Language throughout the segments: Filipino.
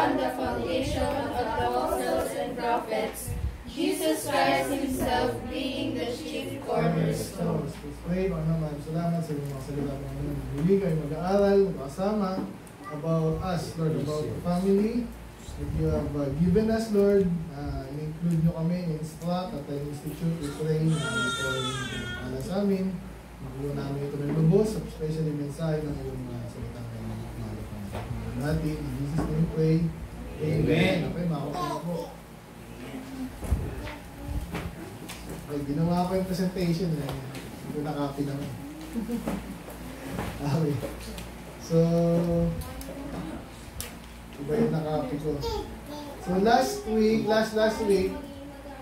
upon the foundation of the apostles and prophets, Jesus Christ Himself being the chief cornerstone. Let's pray. Panginoon, maraming salamat sa mga salita ng mga nagbibigay kayo mag-aaral, mag-asama about us, Lord, about the family that you have given us, Lord. Include nyo kami, instruct at institute, we pray na ito ay ala sa amin. Makuha namin ito ng lubos, especially mensahe ng iyong mga salita ng mga natin. In Jesus' name we pray. Amen. Okay, makakasama po. Ay, ginawa ko yung presentation eh. Hindi ko na-copy naman. Okay. So, iba yung na-copy ko. So, last week,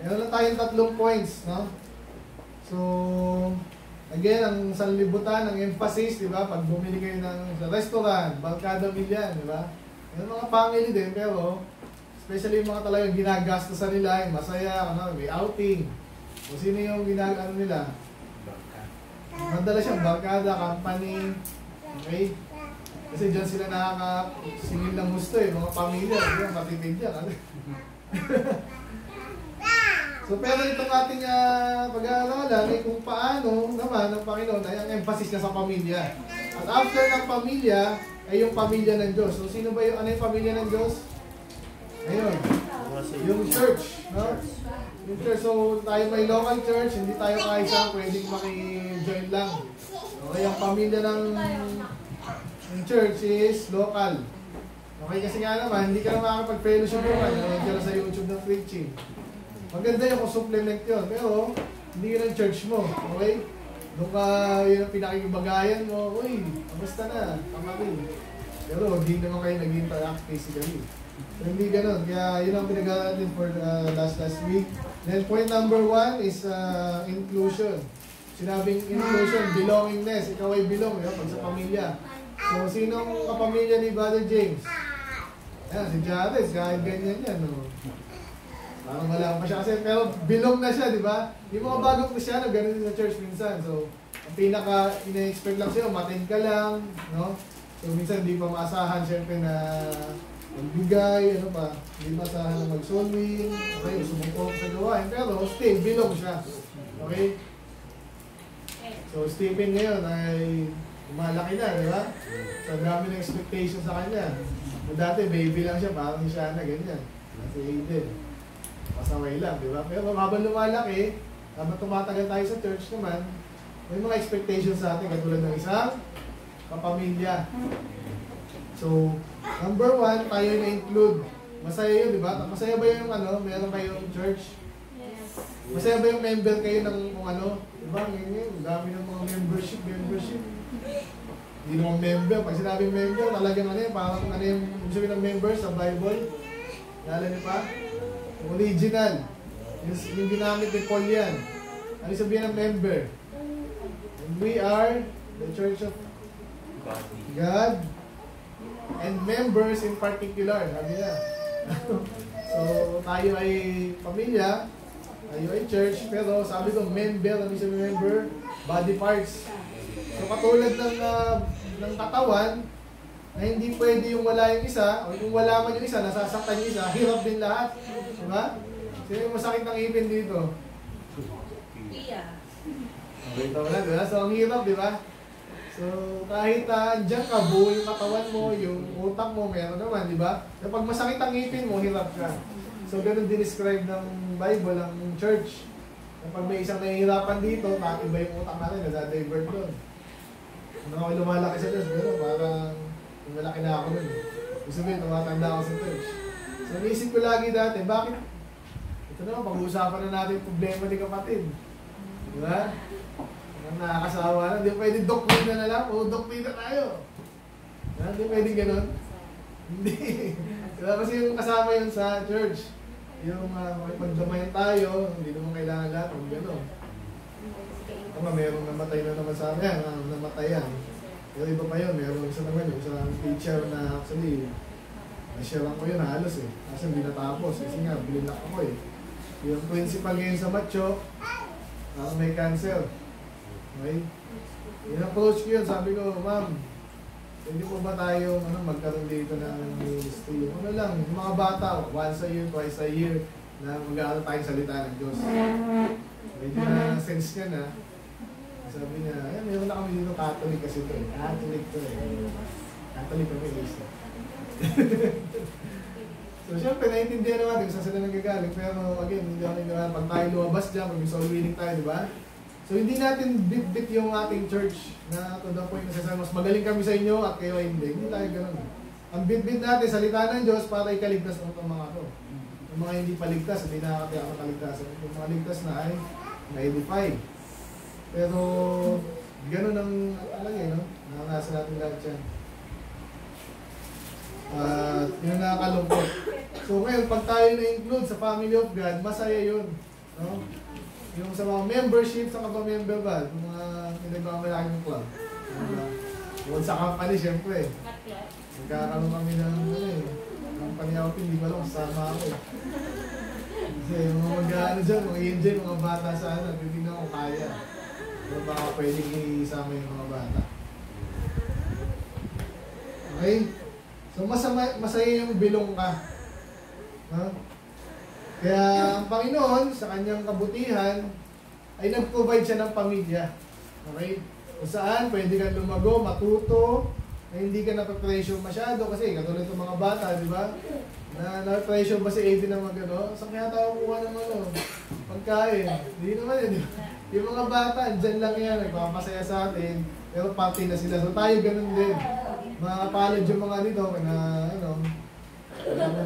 meron na tayong 3 points, no? So, again, ang sanlibutan, ang emphasis, di ba? Pag bumili kayo ng restaurant, Balkada Millian, di ba? Meron mga family din, pero especially yung mga talagang ginagastosan nila, yung masaya, ano, may outing. O sino yung ginagawa nila? Madala siyang barkada, company. Okay? Kasi dyan sila nakakasingil ng gusto eh. Mga pamilya. Matipid yan. So, pero itong ating pag-aaralan ay kung paano naman ang Panginoon ay ang emphasis niya sa pamilya. At after ng pamilya ay yung pamilya ng Diyos. So, sino ba yung ano yung pamilya ng Diyos? Ayun. Yung church. No? So, tayo may local church, hindi tayo kaisa, pwedeng maki-join lang. Okay, ang pamilya ng church is local. Okay, kasi nga naman, hindi ka na makakapag-fellowship yung nanonood ka sa YouTube ng preaching. Maganda yung supplement yun, pero hindi yun ang church mo, okay? Doon ka yung pinakikibagayan mo, uy, basta na, kamarin. Pero hindi naman kayo nag-interact basically. Hindi ganun. Kaya yun ang pinag-aaralan din for last week. Then point number 1 is inclusion. Sinabing inclusion, belongingness. Ikaw ay belong pag sa pamilya. So, sinong kapamilya ni Brother James? Ayan, si Jarez. Kahit ganyan yan. No? Parang wala pa siya kasi. Pero belong na siya, di ba? Yung mga bagong Krisyano, ganun din sa church minsan. So, ang pinaka-ina-expect lang siya, matin ka lang. No? So, minsan hindi pa maasahan syempre na magbigay, ano pa, hindi masahan na mag-solving, okay, sumukok sa gawain, pero still, belong siya. Okay? So, Stephen ngayon ay malaki na, di ba? So, dami ng expectation sa kanya. Kung dati, baby lang siya, parang siya na ganyan. Kasi hindi. Pasaway lang, di ba? Pero habang lumalaki, habang tumatagal tayo sa church naman, may mga expectations sa atin, katulad ng isang kapamilya. So, number 1, tayo na-include. Masaya yun, di ba? Masaya ba yung ano? Meron kayong church? Yes. Masaya ba yung member kayo ng kung ano? Diba? Ngayon, dami ng mga membership. Hindi naman member. Pag sinabing member, talagang ano yun. Parang ano yung sabi ng member sa Bible? Lala niyo pa? Original. Yung ginamit ni Paul yan. Ano yung sabihin ng member? And we are the church of God. And members in particular, sabi niya. So, tayo ay pamilya, tayo ay church, pero sabi ko, member, ano siya member? Body parts. So, katulad ng katawan, na hindi pwede yung wala yung isa, o yung wala man yung isa, nasasaktan yung isa, hirap din lahat. Diba? Sino yung masakit ng ipin dito? Ito wala, diba? So, ang hirap, diba? So, kahit andyan ka, buo yung katawan mo, yung utak mo, meron naman, di ba? Kapag masakit ang ngipin mo, hirap ka. So, ganun din-describe ng Bible, ang church. Kapag may isang nahihirapan dito, iba yung utak natin, nasa-divert doon. Nung ako lumalaki sa church, pero parang malaki na ako nun. Gusto mo yun, tumatanda ako sa church. So, naisip ko lagi dati, bakit? Ito naman, pag-uusapan na natin yung problema ni kapatid. Di ba? Ang nakakasawa na, hindi pwede doktrina na lang, o doktrina tayo. Hindi pwede ganun. Hindi. Diba? Kasi yung kasama yun sa church, yung magdamayan tayo, hindi naman kailangan lahat, o gano'n. Tama, merong namatay na naman sa amin, namatay yan. Pero iba pa yun, merong isa naman, yung isang teacher na actually, na-share lang ko yun halos eh. Kasi hindi natapos, kasi nga, bilinlak ako eh. Yung principal ngayon sa Macho, may cancer. Okay? In-approach ko yun, sabi ko, ma'am, Hindi po ba tayo magkaroon dito ng ministry? Ano lang, mga bata, once a year, twice a year, na mag-aaral tayong salita ng Diyos. Medyo na sense niya na. Sabi niya, eh, mayroon na kami dito, Catholic kasi ito eh. Catholic ito eh. Catholic na may isa. So, syempre, naiintindihan naman kung saan sila nagagaling. Pero, again, hindi ako nagagaling. Pag tayo lumabas dyan, pag gusto winning tayo, di ba? So, hindi natin bit-bit yung ating church na to the point na sasabi, mas magaling kami sa inyo at kayo ay hindi. Hindi tayo ganun. Ang bit-bit natin, salita ng Diyos para ikaligtas ng itong mga to. Yung mga hindi paligtas, hindi nakakataya ang kaligtasan. Yung mga ligtas na ay na-edify. Pero, ganun ang, alam niyo, no? Nakakasa natin lahat dyan. Yun ang nakakalungkot. So ngayon, pag tayo na-include sa family of God, masaya yun, no? Yung sa mga membership, sa kapamember ba? Yung mga pinagmamalaki ng club. Huwag sa company, syempre. Nagkakaroon kami ng company outing, di ba lang, kasama ako. Kasi yung mga mag-ano dyan, mga angel, mga bata sana, titignan ko kaya. Pero baka pwedeng isama yung mga bata. Okay? So, masaya yung bilong ka. Huh? Kaya, ang Panginoon, sa kanyang kabutihan, ay nag-provide siya ng pamilya. Okay? Kung saan, pwede kang lumago, matuto, na hindi ka na-pressure masyado. Kasi, katulad ng mga bata, di ba? Na-pressure ba si Aiden ng mga gano'n? Saan kaya tayo kuha ng ano? Pagkain. Hindi naman yun. Yung mga bata, dyan lang yan. Nagpapasaya sa atin. Pero party na sila. So, tayo ganun din. Makapalad yung mga dito na,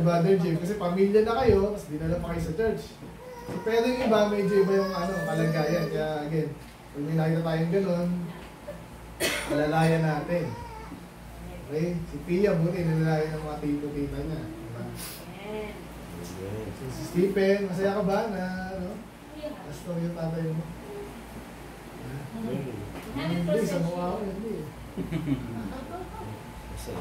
Brother Jim, kasi pamilya na kayo, tapos dinala pa kayo sa church. So, pero yung iba, medyo iba yung kalagayan. Kaya, again, pag may nakita tayong ganun, alalayan natin. Okay? Si Pia, buti, nalalayan ng mga tito-tita niya. Diba? So, si Stephen, masaya ka ba na, pastor yung tatay mo? Hindi, sa mukha ko, hindi. Sa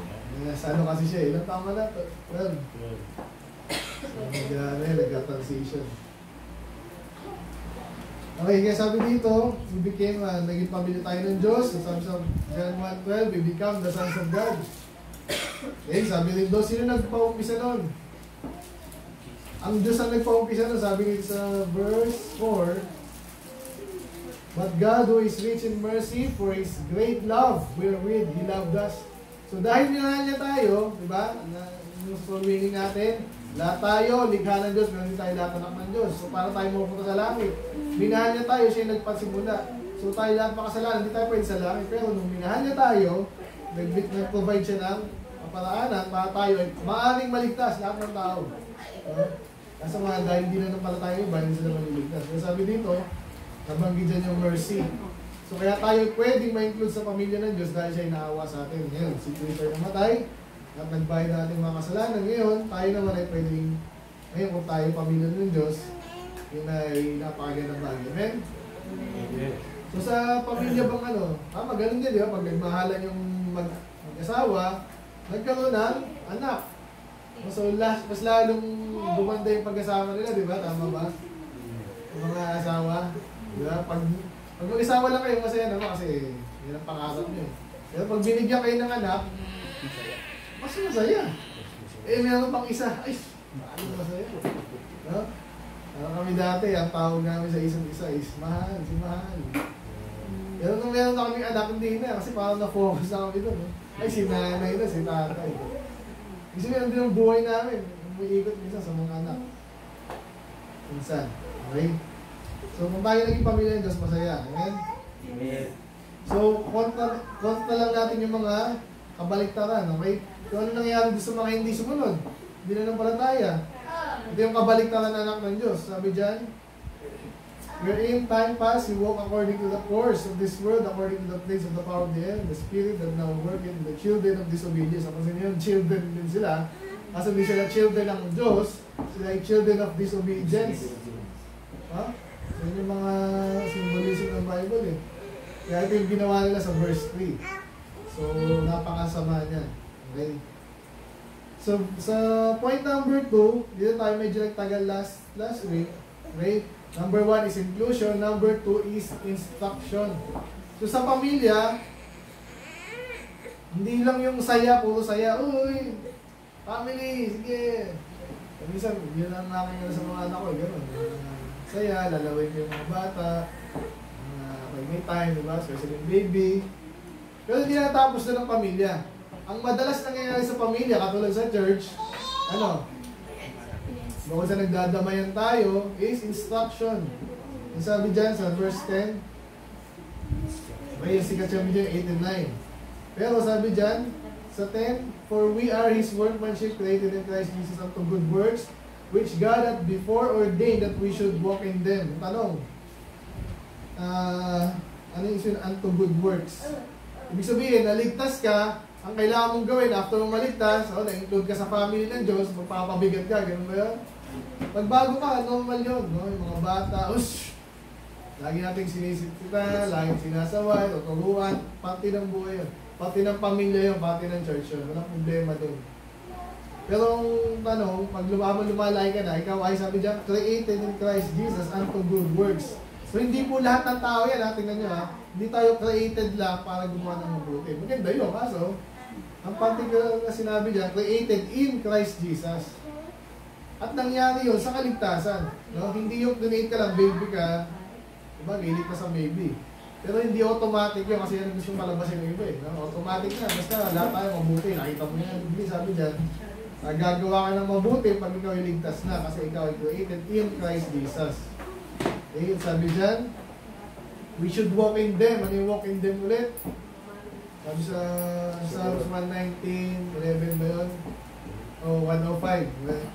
ano kasi siya, ilang tama na ito? Well, so nag-transition. Okay, kaya sabi dito, we became, naging pamilya tayo ng Diyos. Sabi sa John 1:12, we become the sons of God. Okay, sabi rin doon, sino nagpa-umpisa nun? Ang Diyos ang nagpa-umpisa nun, sabi rin sa verse 4, but God, who is rich in mercy, for His great love, wherewith He loved us. So dahil minahal niya tayo, di ba? Yung meaning natin, lahat tayo, likha ng Diyos, meron din tayo lahat anak ng Diyos. So para tayo mapunta sa langit, minahal niya tayo, siya yung nagpasimula. So tayo lahat makasalanan, hindi tayo pwede sa langit. Pero nung minahal niya tayo, nag-provide siya ng paraanan para tayo ay maaring maligtas lahat ng tao. Kasi mga dahil hindi na pala tayo, hindi sila maliligtas. So sabi dito, nabanggit dyan yung mercy. So kaya tayo pwedeng ma-include sa pamilya ng Diyos dahil siya inaawa sa atin. Ngayon, si Christ ay namatay at nagbayad na ating mga kasalanan. Ngayon, tayo naman ay pwedeng, ngayon kung tayo pamilya ng Diyos, yun ay napakagandang bagay. Amen? Amen. So sa pamilya bang ganun din, di ba? Pag nagmahalan yung mag-asawa, nagkaroon ng anak. So mas lalong gumanda yung pag-asawa nila, di ba? Tama ba? Yung mga asawa. Diba? Pag mag-isawa lang kayo, masaya naman kasi yun ang pangarap nyo. Pero pag binigyan kayo ng anak, mas masaya. Eh, meron pang isa. Ay, paano masaya? No? Kami dati, ang tawag namin sa isang isa is mahal, si mahal. Pero nung meron na kaming anak, hindi na. Kasi parang na-focus na kami doon. Ay, si nanay na, si tatay. Kasi meron din ang buhay namin. Umiikot minsan sa mga anak. Minsan. Okay? So, kung tayo naging pamilya ng Diyos, masaya. Amen? Amen. So, konta lang natin yung mga kabaliktaran. Okay? So, ano nangyayari sa mga hindi sumunod? Hindi na nanampalataya. Ito yung kabaliktaran na anak ng Diyos. Sabi dyan, wherein time passed, he walked according to the course of this world, according to the place of the power of the end, the spirit that now worketh in the children of disobedience. Kasi yun, children din sila. Kasi hindi sila children ng Diyos, sila ay children of disobedience. Ha? So, yun yung mga symbolism ng Bible eh. Kaya ito yung ginawa nila sa verse 3. So, napakasama niya. Okay? So, sa point number 2, dito tayo medyo nagtagal last week. Okay? Number 1 is inclusion. Number 2 is instruction. So, sa pamilya, Hindi lang yung saya, puro saya. Uy, family, sige. Minsan, yun ang nakikita sa mga anak ko. Ganun. Saya, lalawin yung mga bata. Pag may time, diba? Especially yung baby. Pero hindi natapos na ng pamilya. Ang madalas nangyayari sa pamilya, katulad sa church, ano? Bukod sa nagdadamayan tayo, is instruction. Yung sabi dyan sa verse 10, may sikat siya medyo 8 and 9. Pero sabi dyan, sa 10, for we are His workmanship created in Christ Jesus unto good works, which God hath before ordained that we should walk in them. Tanong, ano yun unto good works? Ibig sabihin, naligtas ka, ang kailangan mong gawin after mong maligtas, oh, na-include ka sa family ng Diyos, magpapabigat ka, ganun ba yun? Pagbago ka, normal yun, no? Yung mga bata, ush! Lagi nating sinisita, laging sinasaway, tuturuan, pati ng buhay yun. Pati ng pamilya yun, pati ng church yun. Walang problema doon. Pero ang tanong, pag lumalay ka na, ikaw ay sabi dyan, created in Christ Jesus unto good works. So hindi po lahat ng tao yan, ha? Tingnan nyo ha. Hindi tayo created lang para gumawa ng mabuti. Maganda yun, kaso, ang particular na sinabi dyan, created in Christ Jesus. At nangyari yun sa kaligtasan. No? Hindi yung donate ka lang, baby ka, diba, galit ka sa baby. Pero hindi automatic yun kasi yan gusto malabas yung iba eh. No? Automatic na. Basta lahat tayo mabuti. Nakita mo yan. Hindi sabi dyan, gagawa ka ng mabuti pag ikaw iligtas na kasi ikaw ay created in Christ Jesus. Eh, sabi dyan, we should walk in them. Ano yung walk in them ulit? Sabi sa Psalms 119, 11 ba yun? O 105.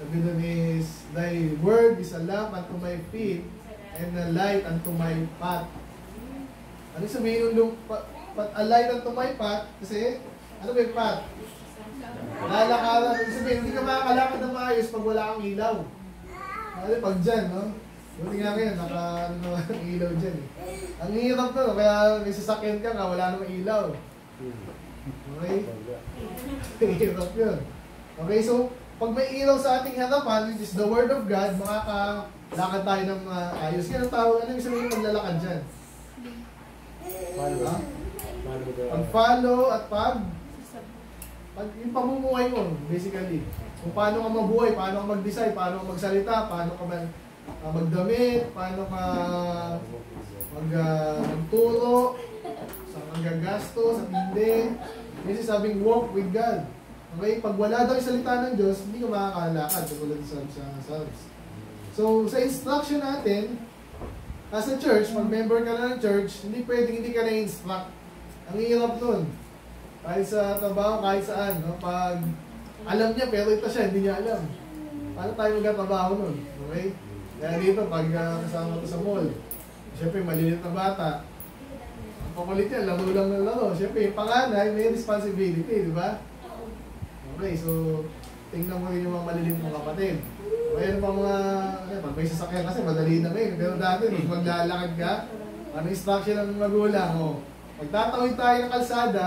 Sabi dun is, thy word is a lamp unto my feet and a light unto my path. Ano sabihin nung pat-alay ng tumaypat? Kasi, ano ba yung pat? Lalakaran. Ano sabihin, hindi ka makakalakad ng maayos pag wala kang ilaw. Ano pag dyan, no? Buti nga kayo, naka-ano ilaw dyan. Ang hirap na, kaya may sasakyan ka nga, wala namang ilaw. Okay? Hirap yun. Okay, so, pag may ilaw sa ating harapan, which is the Word of God, makakalakad tayo ng maayos. Kaya ang tao, ano yung sabihin maglalakad dyan? Pag-follow at pag yung pamumuhay mo, basically. Kung paano ka mabuhay, paano ka mag-design, paano ka magsalita, paano ka magdamit, paano ka magturo, sa manggagasto, sa hindi. Kasi sabing walk with God. Okay? Pag wala daw yung salita ng Diyos, hindi ka makakalakad. Tulad sa So, sa instruction natin, as a church, mag-member ka na ng church, hindi pwedeng hindi ka na-instruct. Ang hirap nun. Kahit sa trabaho, kahit saan. No? Pag alam niya, pero ito siya, hindi niya alam. Paano tayo magkatrabaho nun? Okay? Kaya dito, pag kasama ko sa mall, siyempre, malilit na bata. Ang pakulit niya, laro lang ng laro. Siyempre, yung panganay, may responsibility, di ba? Okay, so, tingnan mo rin yung mga malilit mong kapatid. Mayroon pa mga, pag may sasakyan kasi madali na rin. Pero dati, pag maglalakad ka, ano instruction ng magulang? O, magtatawid tayo ng kalsada,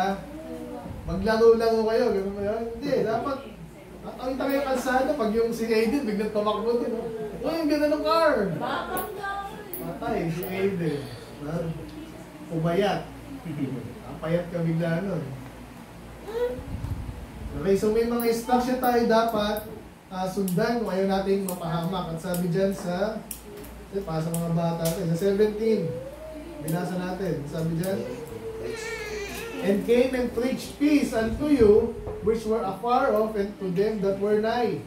maglaro-laro kayo. Ganun ba yun? Hindi, dapat tatawid tayo ng kalsada. Pag yung si Aiden, biglang tumakbo din. O, yung ganda ng car! Patay, si Aiden. Pumayat. Ang payat ka bigla nun. Okay, so may mga instruction tayo dapat sundan kung ayaw nating mapahamak. At sabi dyan sa pasa mga bata natin, sa 17 binasa natin, sabi dyan, and came and preached peace unto you which were afar off and to them that were nigh.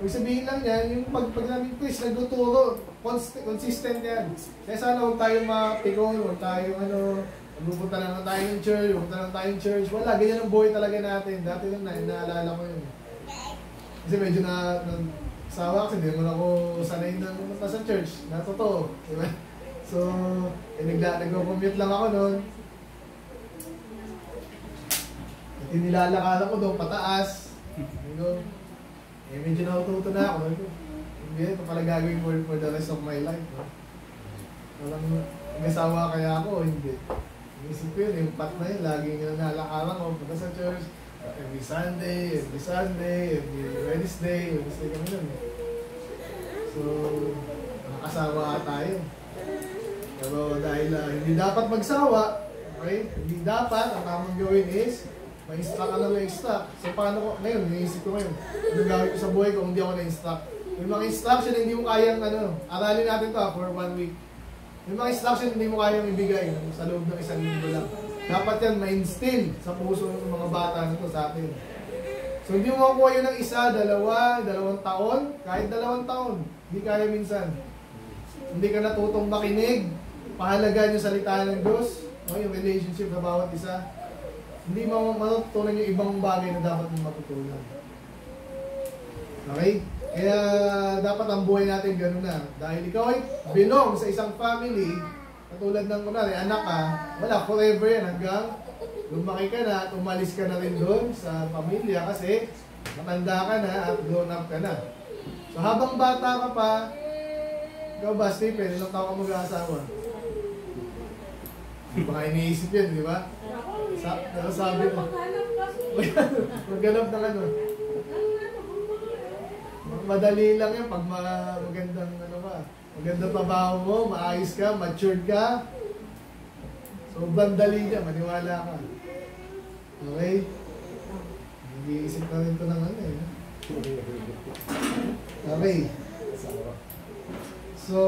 Kung sabihin lang yan, yung pag namin preach, nagtuturo, consistent yan. Kaya sana huwag tayo mapikon, huwag tayo pupunta lang tayo ng church, pupunta lang tayo ng church, wala, ganyan ang buhay talaga natin. Dati lang na, inaalala ko yun. Kasi medyo nagsawa kasi hindi mo na ako sanay na pumunta sa church. Na totoo. Diba? So, nag-commute lang ako noon. At inilalakala ko doon, pataas. Medyo naututo na ako. Hindi, ito pala gagawin for the rest of my life. Walang nag-asawa kaya ako, hindi. Inisip ko yun, yung pat na yun, laging nalakaran ako punta sa church. Every Sunday, every Wednesday, kami nun. So, nakakasawa tayo. Pero dahil hindi dapat magsawa, Okay? Hindi dapat, ang tamang gawin is, ma-instruct ka lang na-instruct. So paano ko, ngayon, naisip ko ngayon, ano gawin ko sa buhay ko kung hindi ako na-instruct? May mga instruction na hindi mo kayang, aralin natin ito for 1 week. May mga instruction na hindi mo kayang ibigay sa loob ng isang linggo lang. Dapat yan, ma-instill sa puso ng mga bata nito sa atin. So hindi mo makuha yun ng isa, dalawa, dalawang taon, kahit dalawang taon. Hindi kaya minsan. Hindi ka natutong makinig, pahalagan yung salita ng Diyos, yung relationship na bawat isa. Hindi mo matutunan yung ibang bagay na dapat mong matutunan. Okay? Kaya dapat ang buhay natin gano'n na. Dahil ikaw ay belong sa isang family, katulad ng kunwari, anak ka, wala, forever yan hanggang lumaki ka na at umalis ka na rin doon sa pamilya kasi matanda ka na at grown up ka na. So habang bata ka pa, ikaw ba, Stephen, ilang taon ka mag-aasawa? Baka iniisip yan, di ba? Nakasabi mo. Maghanap ng ano. Madali lang yan pag magandang ano ba. Magandang pabaho mo, maayos ka, matured ka. Sobrang dali niya, maniwala ka. Okay? Nag-iisip na rin ito ng ano eh. Okay. So,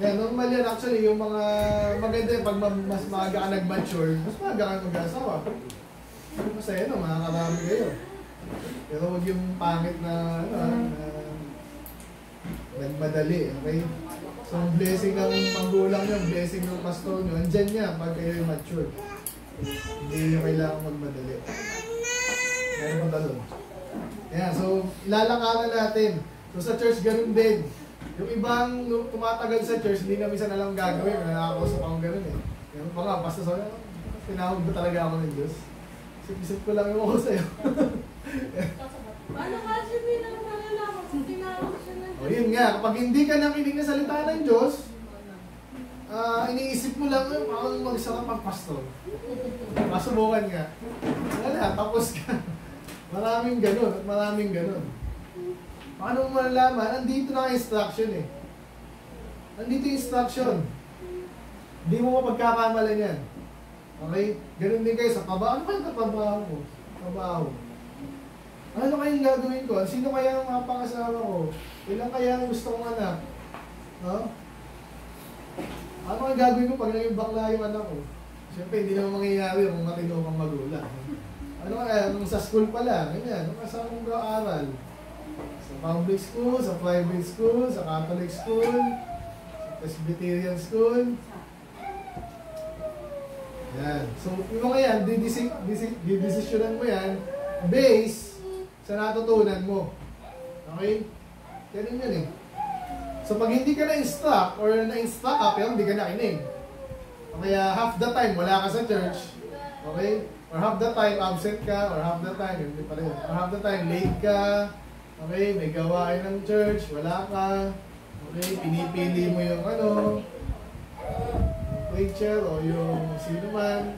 yan, normal yan actually. Yung mga maganda yung pag mas maaga ka nag-mature, mas maaga ka mag-asawa. Masaya no, makakarami kayo. Pero huwag yung pangit na nagmadali, okay? So, ang blessing ng panggulang niyo, ang blessing ng pastor niyo, andyan niya pag kayo mature. Hindi niyo kailangan magmadali. Kaya naman talon. Yeah, so, ilalakaran natin. So, sa church, ganun din. Yung ibang tumatagal sa church, hindi na minsan alam gagawin. Kaya nakakausap akong ganun eh. Ganun pa nga, basta sa'yo, tinawag ba talaga ako ng Diyos? Isip-isip ko lang yung ako sa'yo. Paano kasi pinangalalaman sa tinawag siya? O yun nga, kapag hindi ka nakinig na salita ng Diyos, iniisip mo lang, parang magsarap ang pastor. Masubukan ka. Wala, tapos ka. Maraming ganun at maraming ganun. Paano mo malalaman? Andito na instruction eh. Andito yung instruction. Hindi mo mapagkakamalan yan. Okay? Ganun din kayo sa trabaho. Ano kayong trabaho mo? Trabaho. Ano kayong gagawin ko? Sino kaya ang mga pangasawa ko? Ilan kaya ang gusto kong anak? No? Ano kayong gagawin ko pag naging bakla yung anak ko? Siyempre, hindi naman mangyayari kung matino kang magulang. Ano kaya? Nung sa school pala, ganyan. Nung kasama mong aaral. Sa public school, sa private school, sa Catholic school, sa Presbyterian school. Yan. So, yung mga yan, didesisyonan mo yan based sa natutunan mo. Okay? Ganun yun eh. So pag hindi ka na-instruct or na-instruct ka pero hindi ka nakinig. O kaya half the time wala ka sa church. Okay? Or half the time absent ka or half the time hindi pa rin. Or half the time late ka. Okay? May gawain ng church. Wala ka. Okay? Pinipili mo yung preacher o yung sino man.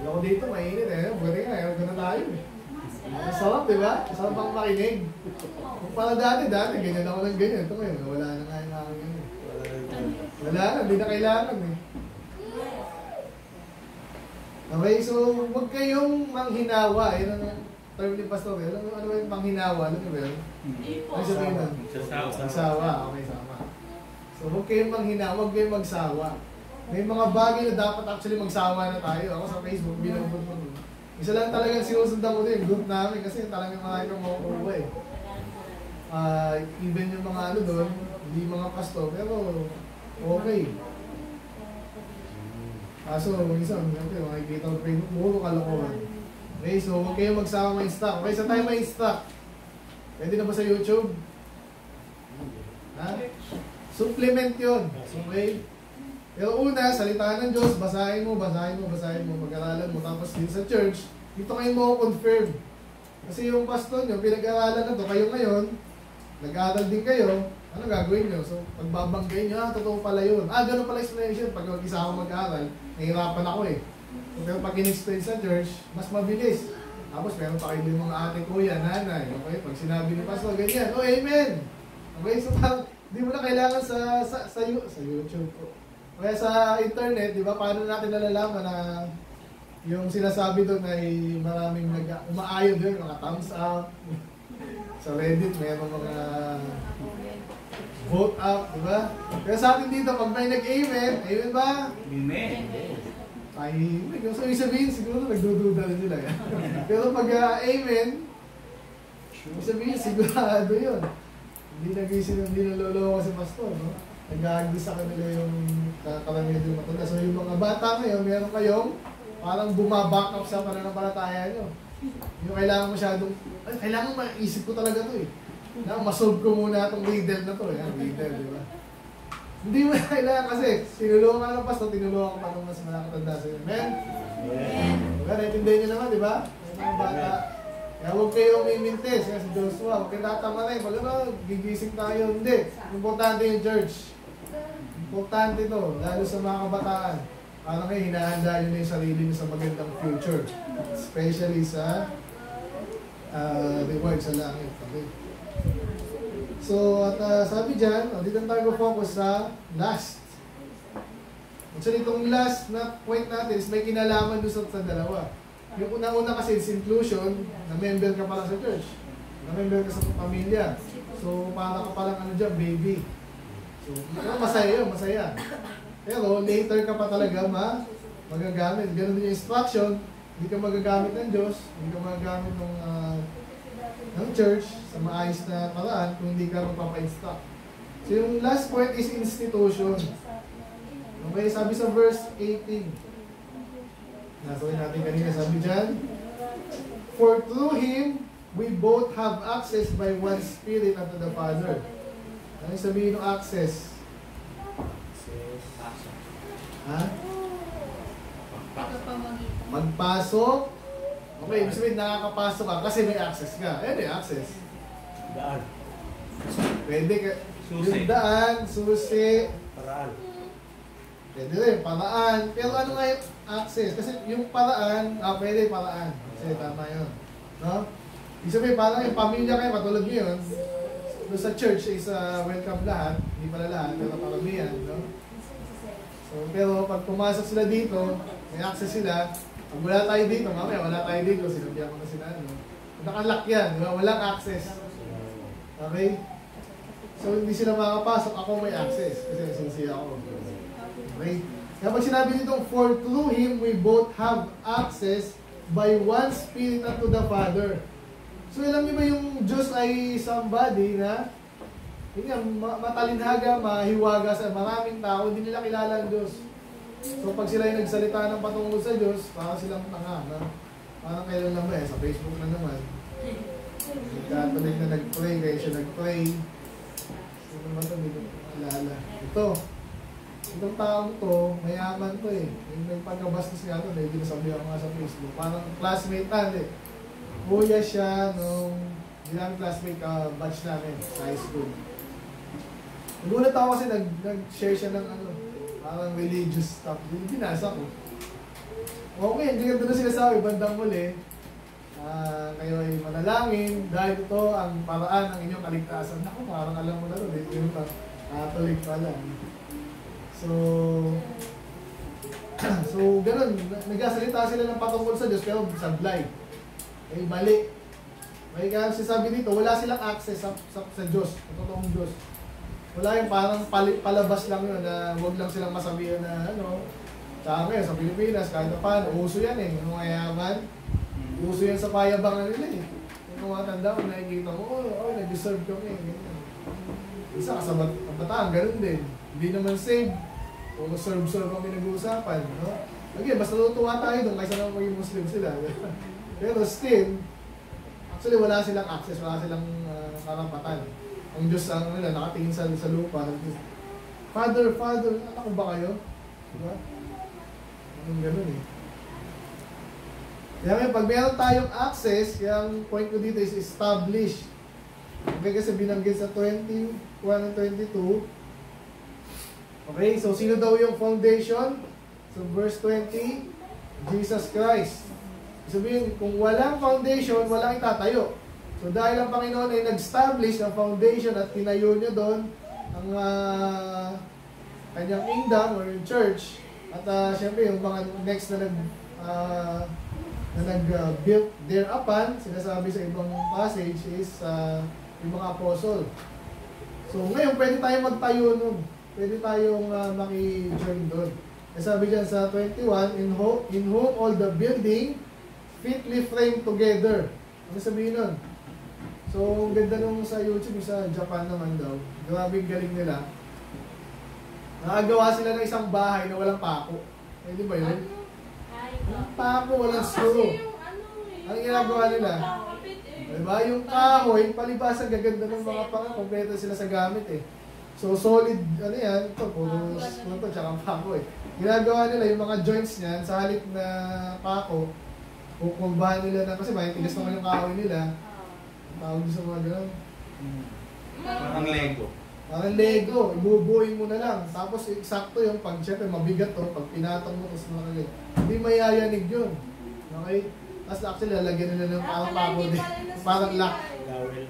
Loko dito, mainit eh. Buti ka, ayaw ka na tayo eh. Masarap, di ba? Masarap ang makinig. Kung para dati, ganyan ako ng ganyan. Ito ngayon, wala na nga yung aking ganyan. Wala na, hindi na kailangan eh. Okay, so huwag kayong manghinawa. Yan ang term ni Pastor. Ano ba yung panghinawa? Ano ba yun? Ano siya ba yun? Magsawa. Okay, sama. So huwag kayong manghinawa, huwag kayong magsawa. May mga bagay na dapat actually magsawa na tayo. Ako sa Facebook, binabot mo. Isa lang talagang sinusundan ko din yung group namin kasi talagang mga ito makukuha eh. Even yung mga doon, hindi mga pasto, pero okay. Kaso, isang, makikita ko yung puro kalokohan. Okay, so huwag kayo magsama ma-instruct. Okay, saan tayo ma-instruct? Pwede na ba sa YouTube? Ha? Supplement yun. Okay? Pero una, salita ng Diyos, basahin mo, pag-aralan mo, tapos din sa church, dito kayo mo confirm. Kasi yung pastor nyo, pinag-aralan na ito, kayo ngayon, nag-aaral din kayo, ano gagawin nyo? So, pagbabanggayin nyo, totoo pala yun. Ganun pala explanation, pag isa ako mag-aaral, nahirapan ako eh. Pero pag in-explain sa church, mas mabilis. Tapos meron pa kayo din mga ate, kuya, nanay, okay? Pag sinabi ni pastor, ganyan, amen! Okay, so parang, hindi mo na kailangan sa YouTube po. Kaya sa internet, di ba, paano natin nalalaman na yung sinasabi doon ay maraming umaayon doon, mga thumbs up. Sa Reddit, mayroon mga vote up, di ba? Kaya sa atin dito, pag may nag-amen, amen ba? Amen. Tahimik. So, ibig sabihin, siguro nagdududa rin sila. Pero pag amen, ibig sabihin, sigurado yun. Hindi nag-isin, hindi naloloka si pastor, no? Nag-aagis sa kanila yung karamihan yung matanda. So yung mga bata ngayon, meron kayong parang bumaback up sa pananampalataya nyo. Yung kailangan masyadong, ay, kailangan maisip ko talaga ito eh. Masolve ko muna itong riddle na ito eh. Riddle, di ba? Hindi mo na kailangan kasi tinulungan ka ng pastor, tinulungan ka ng mas nakatanda sa'yo. Amen? Amen. Diba? Naintindihan nyo naman, di ba? Mga bata. Kaya huwag kayong mimintis. Kaya si Joshua, huwag kayo tatama na eh. Pag ano, gigising tayo. Hindi. Importante yung church. Importante ito, lalo sa mga kabataan. Parang kayo, hinahanda yun yung sarili nyo sa magandang future. Especially sa reward sa langit. Okay. So, at sabi dyan, dito tayo focus sa last. Actually, itong last na point natin is may kinalaman doon sa dalawa. Yung una-una kasi is inclusion, na-member ka pala sa church. Na-member ka sa pamilya. So, para ka palang ano dyan, baby. So, masaya yun, masaya. Pero later ka pa talaga magagamit. Ganun din yung instruction, hindi ka magagamit ng Diyos, hindi ka magagamit ng church sa maayos na paraan kung hindi ka magpapa-instruct. So yung last point is institution. Okay, sabi sa verse 18. Nasawin natin kanina, sabi dyan, "For through Him, we both have access by one Spirit unto the Father." Ano yung sabihin ng access? Ha? Magpasok? Okay, ibig sabihin nakakapasok ka kasi may access ka. Eh, may access. Daan. Pwede ka. Susi. Yung daan, susi. Paraan. Pwede rin, paraan. Pero ano nga yung access? Kasi yung paraan, pwede paraan. Kasi tama yun. No? Ibig sabihin, parang yung pamilya kayo, katulad nyo yun. Doon sa church is welcome lahat, hindi pala lahat, pero paramihan, no? So, pero pag pumasok sila dito, may access sila, pag wala tayo dito, mamaya wala tayo dito, sinabihan ko na sila, no? Naka-lock yan, di ba? Walang access. Okay? So, hindi sila makapasok, ako may access, kasi nasinsiya ako. Okay? Kaya pag sinabi nito, "For through Him, we both have access by one Spirit unto the Father." So, alam niyo ba yung Diyos ay somebody na matalinhaga, mahiwaga sa maraming tao, hindi nila kilala ang Diyos. So, pag sila yung nagsalita ng patungkol sa Diyos, parang silang tanga, na parang kailan lang ba eh, sa Facebook na naman. Nagkatuloy na nag-pray, kaya siya nag-pray. Sino naman ito, hindi ko alala. Itong taong to, mayaman to eh. Yung nagpagkabastos nga ito, dahil ginasabihan ko nga sa Facebook. Parang classmate natin eh. Kuya siya nung ilang classmate batch namin sa high school. Nagulat ako kasi nag-share siya ng ano, parang religious stuff. Binasa ko. Okay, hindi ka doon sinasabi. Bandang muli, kayo ay manalangin dahil ito ang paraan ng inyong kaligtasan. Ako, parang alam mo na ito. Yung Catholic pala. So, ganun. Nagkasalita sila ng patungkol sa Diyos pero sablay. Ay balik. May sabi dito, wala silang access sa Diyos, sa totoong Diyos. Wala yung parang palabas lang yun na huwag lang silang masabihan na ano. Tsaka ngayon, sa Pilipinas, kahit na paano, uso yan eh. Yung mayaman, uso yan sa payabangan nila eh. Yung mga tanda ko, nakikita ko, oh, nag-deserve kami. Isa ka sa bataan, ganun din. Hindi naman save. Kung serve-serve kami nag-uusapan. No? Again, basta tutuwa tayo doon kaysa naman maging Muslim sila. Pero still, actually wala silang access, wala silang karampatan. Ang Diyos nila nakatingin sa lupa. Father, Father, anak ko ba kayo? Diba? Anong ganun eh. Kaya pag meron tayong access, yung point ko dito is establish. Okay, kasi binanggit sa 21 and 22. Okay, so sino daw yung foundation? So verse 20, Jesus Christ. Sabihin, kung walang foundation, walang itatayo. So dahil ang Panginoon ay nag-establish ang foundation at tinayo niya doon ang kanyang kingdom or yung church. At syempre yung mga next na nag-built thereupon, sinasabi sa ibang passage is yung mga apostle. So ngayon pwede tayong magtayo nun. Pwede tayong maki-join doon. Sabi dyan sa 21, in whom all the building fitly framed together. Ano sabihin nun? So, ang ganda nung sa YouTube, sa Japan naman daw. Grabing galing nila. Nakagawa sila ng isang bahay na walang pako. Eh, di ba yun? Walang pako, walang screw. Ang ginagawa nila? Diba? Yung kahoy, palibasa ang gaganda ng mga pako. Kompleto sila sa gamit eh. So, solid, ano yan? Ito, puro screw to, tsaka pako eh. Ginagawa nila yung mga joints niyan sa halip na pako. Kukumbahan nila na, kasi may tigas naman yung kahoy nila. Tawag sa mga gano'n. Parang Lego. Parang Lego. Ibubuhin mo na lang. Tapos eksakto yung pag syempre mabigat to. Pag pinatang mo, tapos nakagay. Hindi mayayanig yun. Okay? Tapos actually lalagyan nila ng parang pagod. Parang lock. Dowel.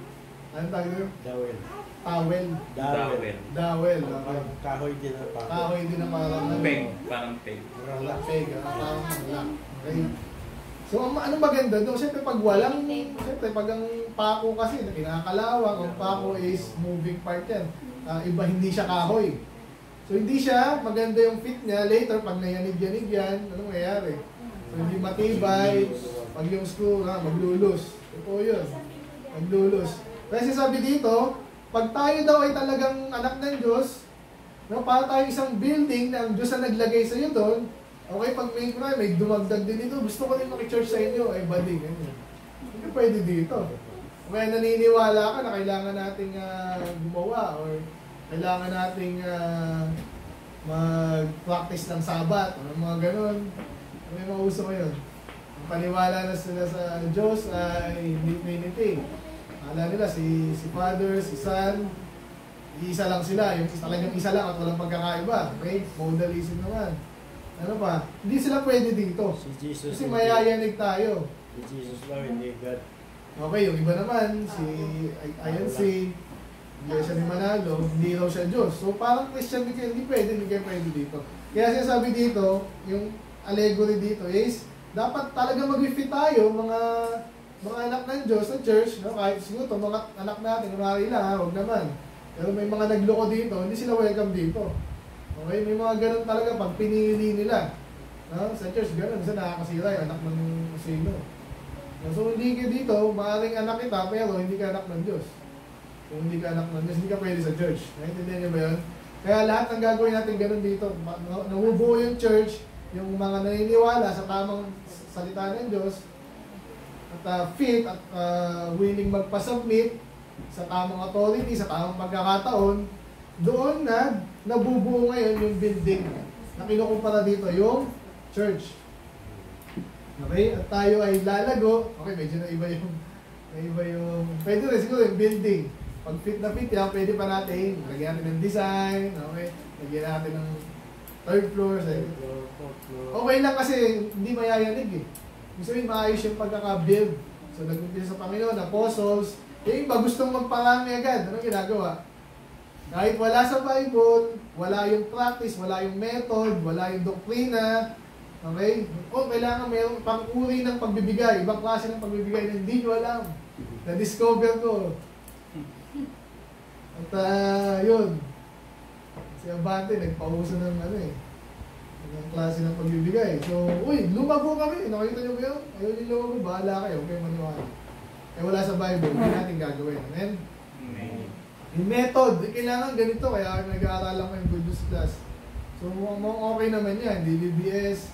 Anong tawag nyo? Dowel. Towel. Dowel. Dowel. Parang kahoy din na parang. Kahoy din na parang. Peg. Parang peg. Parang lock. Peg. Parang lock. Okay? So, ano maganda doon? Siyempre, pag walang, siyempre, pag ang pako kasi, kinakakalawang, ang pako is moving part yan. Iba, hindi siya kahoy. So, hindi siya, maganda yung fit niya. Later, pag nayanig-yanig yan, anong mayayari? So, hindi matibay, pag yung screw, maglulus. Ito yun, maglulus. Kasi sabi dito, pag tayo daw ay talagang anak ng Diyos, para tayo isang building na ang Diyos na naglagay sa iyo doon, okay, pag may dumagdag din dito, gusto ko rin maki-church sa inyo, ay bali, ganyan. Hindi pwede dito. Kaya naniniwala ka na kailangan nating gumawa or kailangan nating mag-practice ng Sabat o mga ganun. May mauso ngayon. Ang paniwala na sila sa Diyos ay divinity. Alam nila, si Father, si Son, isa lang sila. Yung talagang isa lang at walang pagkakaiba. Okay? Modalism naman. Ano ba? Hindi sila pwede dito. Si Jesus, kasi mayayanig tayo. Si Jesus lang, hindi God. Okay, yung iba naman, si INC, hindi siya ni Manalo, hindi raw siya Diyos. So parang Christian, hindi kayo pwede dito. Kaya sinasabi dito, yung allegory dito is, dapat talaga mag-fit tayo, mga anak ng Diyos, ng church, no? Kahit siguro ito, mga anak natin, marami lang, huwag naman. Pero may mga nagloko dito, hindi sila welcome dito. Okay, may mga ganun talaga pag pinili nila. Sa church, ganun. Kasi nakakasira yung anak ng sino. So, hindi ka dito, maaaring anak kita, pero hindi ka anak ng Diyos. Kung hindi ka anak ng Diyos, hindi ka pwede sa church. Naintindihan niyo ba yun? Kaya lahat ng gagawin natin ganun dito. Nahubuo yung church, yung mga naniniwala sa tamang salita ng Diyos, at fit at willing magpasubmit sa tamang authority, sa tamang pagkakataon, doon na nabubuo ngayon yung building na kinukumpara dito, yung church. Okay? At tayo ay lalago. Okay, medyo na iba yung pwede rin siguro yung building. Pag fit na fit yan, pwede pa natin. Lagyan natin ng design. Okay? Lagyan natin ng third floor, second floor, fourth floor. Okay lang kasi hindi mayayanig eh. Gusto rin maayos yung pagkakabuild. So, nag-umpisa sa Panginoon, apostles. Yung iba gustong magparami agad. Anong ginagawa? Kahit wala sa Bible, wala yung practice, wala yung method, wala yung doktrina, okay? O, kailangan mayroong pang-uri ng pagbibigay, ibang klase ng pagbibigay na hindi nyo alam. Na-discover ko. At yun, si Abante, nagpauso ng ano eh, ng klase ng pagbibigay. So, uy, lumago kami. Nakita nyo ba yun? Ayaw nyo lumago, bahala kayo. Okay, maniwala. Eh, wala sa Bible, hindi natin gagawin. Amen? Amen. Yung method, kailangan ganito, kaya nag-aaralan ko yung good news class. So, mukhang okay naman yan, DBBS,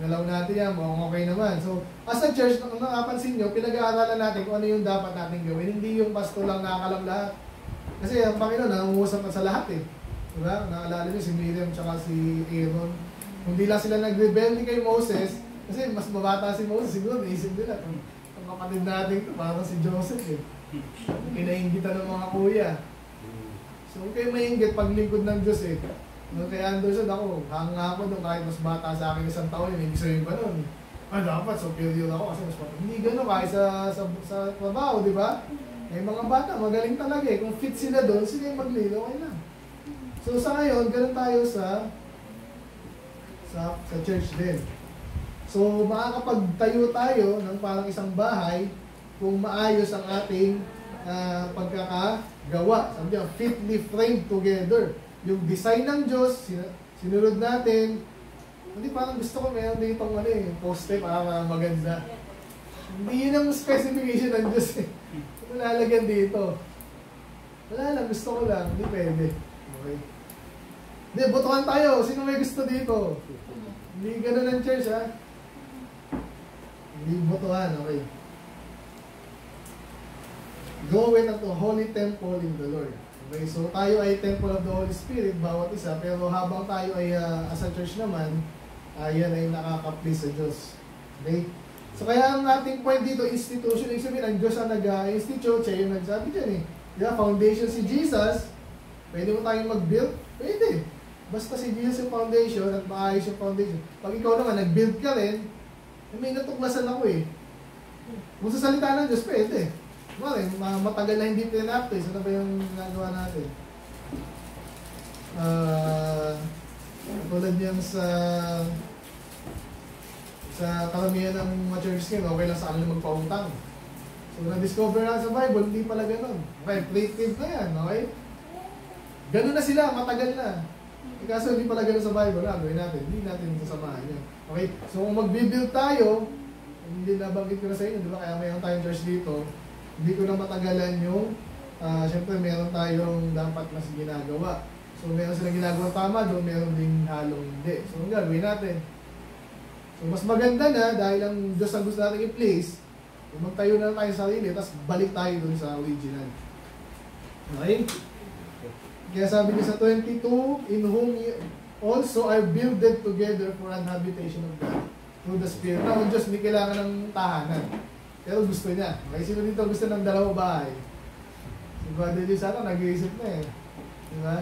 nalaw natin yan, mukhang okay naman. So, as a church, kung nakapansin nyo, pinag-aaralan natin kung ano yung dapat natin gawin. Hindi yung pasto lang nakakalam lahat. Kasi ang Panginoon, nangunguusap na sa lahat eh. Diba? Nakalala nyo si Miriam tsaka si Aaron. Hindi lang sila nag-rebelde kay Moses, kasi mas mabata si Moses, siguro naisip nila. Ang kapatid natin, parang si Joseph eh. Kinainggitan ng mga kuya. So, huwag kayo mainggit paglingkod ng Diyos eh. No, kaya Anderson ako, hanga ko doon kahit mas bata sa akin isang taon, yun, ibig sabihin pa nun. Dapat, superior ako kasi mas bata. Hindi gano'n kahit sa trabaho, di ba? Eh, mga bata, magaling talaga eh. Kung fit sila doon, sila yung maglilo, okay lang. So sa ngayon, ganun tayo sa church din. So makakapagtayo tayo ng parang isang bahay kung maayos ang ating pagkakagawa. Sabi niya, fitly framed together. Yung design ng Diyos, sinunod natin. Hindi, parang gusto ko meron din itong poste, parang maganda. Hindi yun ang specification ng Diyos eh. Malalagyan dito. Wala lang, gusto ko lang. Hindi pwede. Okay. Hindi, botohan tayo. Sino may gusto dito? Hindi ganun ang church ha. Hindi botohan, okay. Go in at the holy temple in the Lord. Okay, so tayo ay temple of the Holy Spirit, bawat isa. Pero habang tayo ay as a church naman, yan ay nakaka-please sa Diyos. Okay? So kaya ang ating point dito, institution. Ibig sabihin, ang Diyos ang nag-institute. Siya yung nagsabi dyan eh. Yeah, foundation si Jesus. Pwede mo tayong mag-build? Pwede. Basta si Jesus yung foundation at maayos yung foundation. Pag ikaw naman, nag-build ka rin, may natuklasan ako eh. Kung sa salita ng Diyos, pwede. Well, matagal na hindi pinapis. Ano ba yung nagawa natin? Tulad niyang sa karamihan ng church ngayon, okay lang sa kanila magpautang. So, na-discover na sa Bible, hindi pala ganun. Okay, creative na yan, okay? Ganun na sila, matagal na. E kaso hindi pala ganun sa Bible, ah, gawin natin. Hindi natin sasamahan yan. Okay, so kung magbibuild tayo, hindi nabanggit ko na sa inyo, di ba? Kaya mayroon tayong church dito, hindi ko na matagalan yung siyempre meron tayong dapat mas ginagawa. So meron silang ginagawa tama doon, meron ding halong hindi. So ang gagawin natin, so mas maganda na dahil ang Diyos ang gusto natin i-place, so, magtayo na tayo sa sarili, tapos balik tayo doon sa original. Okay? Kaya sabi niya sa 22, in whom also are builded together for an habitation of God through the Spirit. Now, ang Diyos hindi kailangan ng tahanan. Pero gusto niya. Okay, sino dito gusto ng dalawang bahay? Si Brother Lee sana nag-iisip na eh. Diba?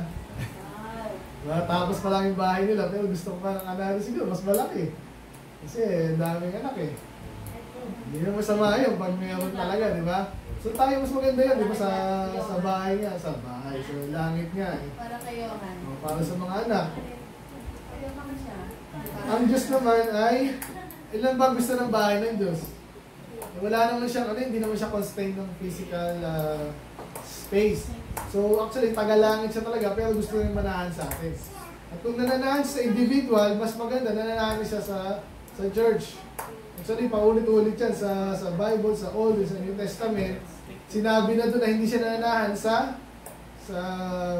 Diba? Tapos pa lang yung bahay nila, pero gusto ko pa ng anak. Siguro, mas malaki. Kasi daming anak eh. Hindi naman masama yun pag mayroon talaga, di ba? So tayo mas maganda yun, di ba? Sa bahay niya, sa bahay, sa langit niya eh. Para kayo, man. O, para sa mga anak. Kayo naman siya. Ang Diyos naman ay, ilan ba gusto ng bahay ng Diyos? Wala naman siya, hindi naman siya constrained ng physical space. So actually, tagalangit siya talaga, pero gusto rin manahan sa atin. At kung nananahan sa individual, mas maganda, nananahan siya sa church. Actually, paulit-ulit yan sa Bible, sa Old and sa New Testament. Sinabi na doon na hindi siya nananahan sa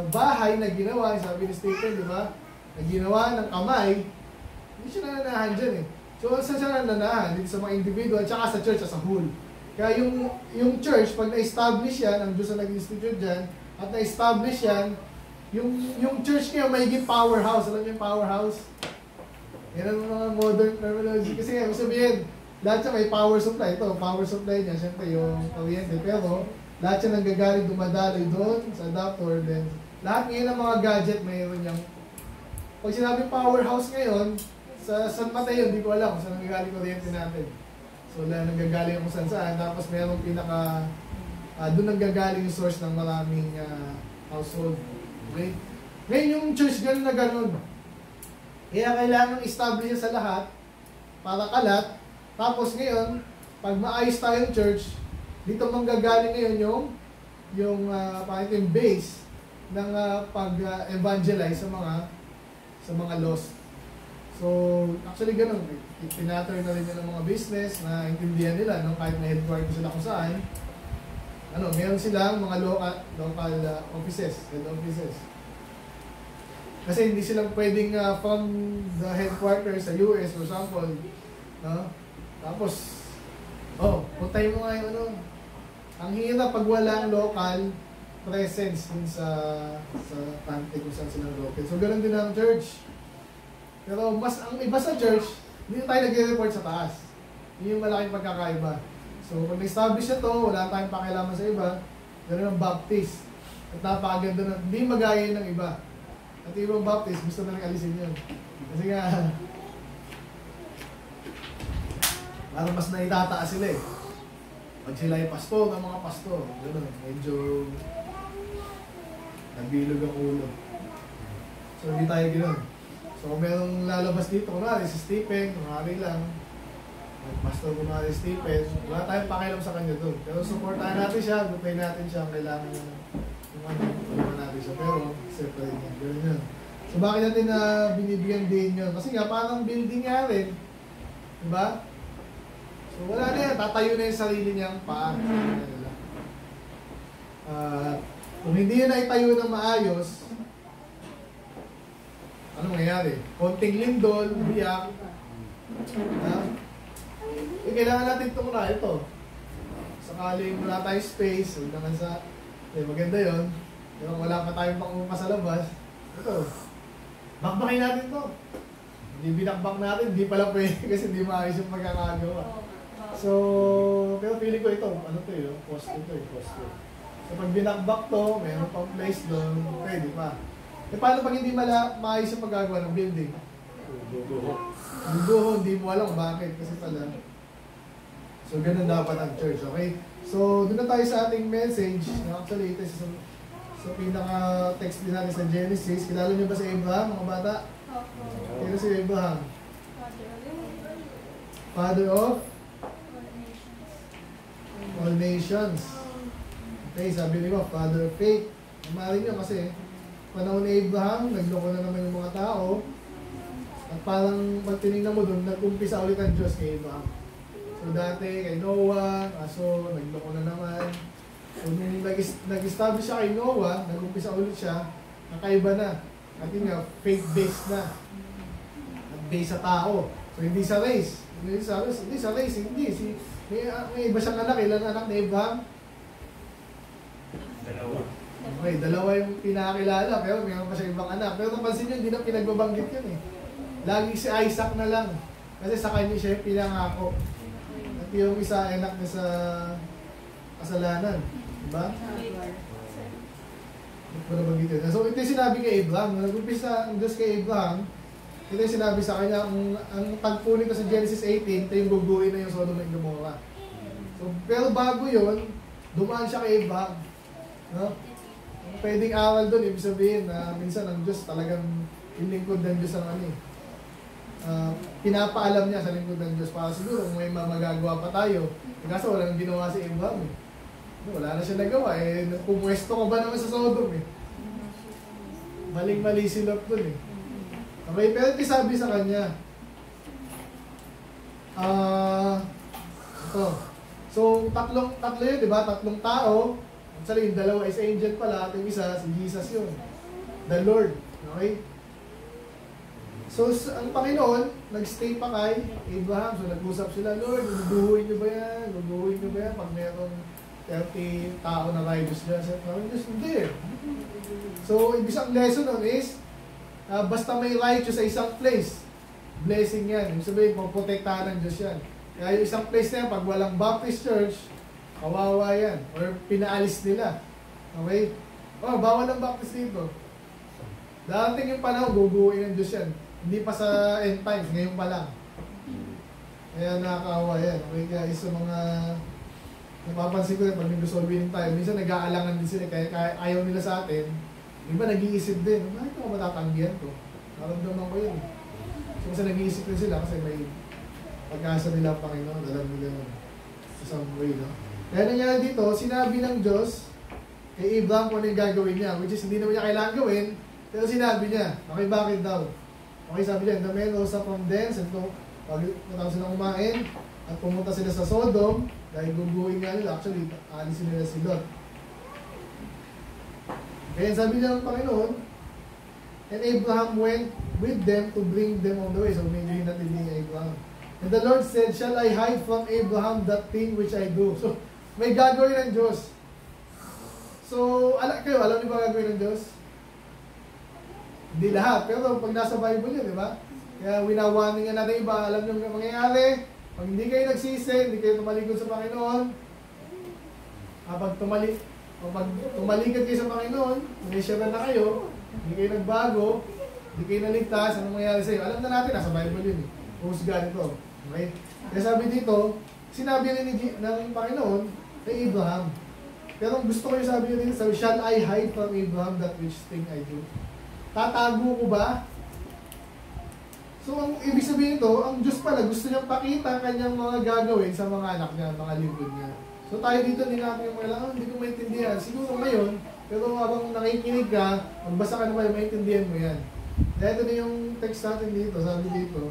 bahay na ginawa, sabi ni Stephen, di ba? Na ginawa ng kamay, hindi siya nananahan dyan eh. So, saan siya nananahan? Dito sa mga individual, tsaka sa church as a whole. Kaya yung church, pag na-establish yan, ang Diyos na nag-institute dyan, at na-establish yan, yung church niya may higit powerhouse. Alam niyo yung powerhouse? Yan ang mga modern terminology. Kasi nga, sabihin, lahat siya may power supply. Ito, power supply niya, syempre yung kuryente. Pero, lahat siya nanggagaling dumadaloy doon, sa adapter, then, lahat ngayon ng mga gadget, mayroon niyang. Pag sinabi powerhouse ngayon, sa San Mateo, hindi ko alam kung saan nanggagaling kuryente natin. So, nanggagaling kung saan-saan. Tapos mayroong pinaka, doon nanggagaling yung source ng maraming household. Okay? Ngayon yung church, gano'n na gano'n. Kaya kailangan establish sa lahat, para kalat. Tapos ngayon, pag maayos tayong church, dito manggagaling ngayon yung base ng pag-evangelize sa mga lost. So, actually ganun, pinatter na rin ng mga business na intindihan nila, no? Kahit na headquarters sila kung saan. Ano, meron silang mga local offices, head offices. Kasi hindi silang pwedeng from the headquarters sa US, for example. No? Tapos, puntay mo nga yung ano. Ang hirap pag walang local presence dun sa country kung saan silang local. So, ganun din ang church. Pero mas ang iba sa church, hindi tayo nag-report sa taas. Yun yung malaking pagkakaiba. So, kung na-establish na to, wala tayong pakialaman sa iba, gano'n ang Baptist. At napakaganda na, hindi magayin ng iba. At ibang Baptist, gusto na nag-alisin yun. Kasi nga, parang mas naitataas sila eh. Pag sila ay pastor, ang mga pastor, gano'n, medyo nabilog ang ulo. So, hindi tayo ganoon. So, merong lalabas dito. Kunwari si Stephen, kunwari lang. Pastor kunwari si Stephen. Wala tayong pakialam sa kanya doon. Pero supportahan natin siya. Gupay natin siya. Kailangan yung ano. Kailangan natin siya. Pero, accept tayo niya. Ganoon yun. So, bakit natin na binibigyan din yun? Kasi nga, parang building nga rin. Diba? So, wala na yan. Tatayo na yung sarili niyang paa. Kung hindi na itayo ng maayos, ano mangyayari? Konting lindol, biyak. Kailangan natin itong na ito. Sakaling wala tayong space, wala nga sa... maganda yun. Diba, wala pa tayong pang-umpa sa labas. Ito. Bakbakin natin ito. Hindi binakbak natin, hindi pala pwede kasi hindi maayos yung magkakagawa. So, pero feeling ko ito, ano to yun? Post ito yung post yun. So, pag binakbak to, mayroon pang place doon, pwede pa. E paano pag hindi maayos yung magagawa ng building? Guguho. Guguho, hindi mo alam bakit kasi pala. So, ganun dapat ang church, okay? So, doon na tayo sa ating message na actually ito sa pinaka-text din natin sa Genesis. Kilala niyo ba si Abraham, mga bata? Kaya si Abraham? Father of? All nations. Okay, sabi niyo, father of faith. Maraming nyo kasi, panahon ni Abraham, nagloko na naman yung mga tao. At parang pag tinignan mo doon, nag-umpisa ulit ang Diyos kay Abraham. So dati kay Noah, kaso nagloko na naman. So nung nag-establish siya kay Noah, nag-umpisa ulit siya, nakaiba na. Kasi nga, faith-based na. Nag-based sa tao. So, hindi sa race. Hindi sa race. May iba siyang anak. Ilan anak ni Abraham? Dalawa. Okay, dalawa yung pinakilala. Pero mayroon pa siya ibang anak. Pero napansin nyo, hindi na pinagbabanggit yun eh. Lagi si Isaac na lang. Kasi sa kanya siya yung pinangako. At yung isa anak niya sa kasalanan. Diba? So, ito yung sinabi kay Abraham. Nag-umpisa ang Diyos kay Abraham, ito yung sinabi sa kanya, ang tagpo nito sa Genesis 18, ito yung guguhin na yung Sodom at Gomorrah. So, pero bago yun, dumaan siya kay Abraham. No? Ang pwedeng aral doon, ibig sabihin na minsan ang Diyos talagang inlingkod ng Diyos ang ano. Pinapaalam niya sa lingkod ng Diyos para siguro kung may magagawa pa tayo. Kasi walang ginawa si Abraham eh. Wala na siya nagawa eh. Pumwesto ka ba naman sa Sodom eh? Maling-mali silap dun eh. Okay, pero sabi sa kanya. Ito. So, tatlo yun, di ba? Tatlong tao. Actually, yung dalawa is angel pala. At yung isa, si Jesus yun. The Lord. Okay? So, ang Panginoon, nag-stay pa kay Abraham. So, nag-usap sila, Lord, guguhuin niyo ba yan? Guguhuin niyo ba yan? Pag merong 30 tao na righteous dyan. Parang Diyos, hindi eh. So, isang lesson nun is, basta may righteous sa isang place, blessing yan. Ibig sabihin, pagprotektahan ng Diyos yan. Kaya yung isang place na yan, pag walang Baptist Church, kawawa yan. Or pinaalis nila. Okay? Oh, bawal ang Baptist dito. Dating yung panahon, guguin ng Diyos yan. Hindi pa sa end times, ngayon pa lang. Kaya nakakawa yan. Okay guys, sa mga... Napapansin ko rin, pag nag-resolve winning tayo, minsan nag-aalangan din sila, kaya ayaw nila sa atin. Iba nag-iisip din, bakit ako matatanggihan ko? Naramdaman ko yun. So, minsan nag-iisip rin sila kasi may pag-asa nila ang Panginoon, alam nila yun. Sa some way, no? Kaya nangyari dito, sinabi ng Diyos kay Abraham kung ano yung gagawin niya, which is hindi naman niya kailangan gawin, pero sinabi niya, okay, bakit daw? Okay, sabi niya, the men also from thence, and pag-matapos silang kumain, at pumunta sila sa Sodom, dahil guguhin nga nila, actually, alisin nila si Lot. Kaya sabi niya ng Panginoon, and Abraham went with them to bring them on the way. So, medyo natin din yung Abraham. And the Lord said, shall I hide from Abraham that thing which I do? So, may gagawin ng Diyos. So, alam niyo ba gagawin ng Diyos? Hindi lahat. Pero pag nasa Bible yun, di ba? Kaya winawaning nga natin iba, alam niyo ang mangyayari. Pag hindi kayo nagsisi, hindi kayo tumalikod sa Panginoon, pag tumalikod kayo sa Panginoon, nag-share na kayo, hindi kayo nagbago, hindi kayo naligtas, anong mangyayari sa'yo? Alam na natin, nasa Bible yun eh. Husgan ito. Okay? Kaya sabi dito, sinabi rin ng Panginoon kay Abraham. Pero gusto ko yung sabi rin, shall I hide from Abraham that which thing I do? Tatago ko ba? So, ang ibig sabihin ito, ang Diyos pala gusto niyang pakita kanyang mga gagawin sa mga anak niya, mga lingkod niya. So, tayo dito ninapin yung mga lang, hindi ko maintindihan. Siguro ngayon, pero habang nakikinig ka, magbasa ka naman, maintindihan mo yan. Dahil ito na yung text natin dito, sabi dito,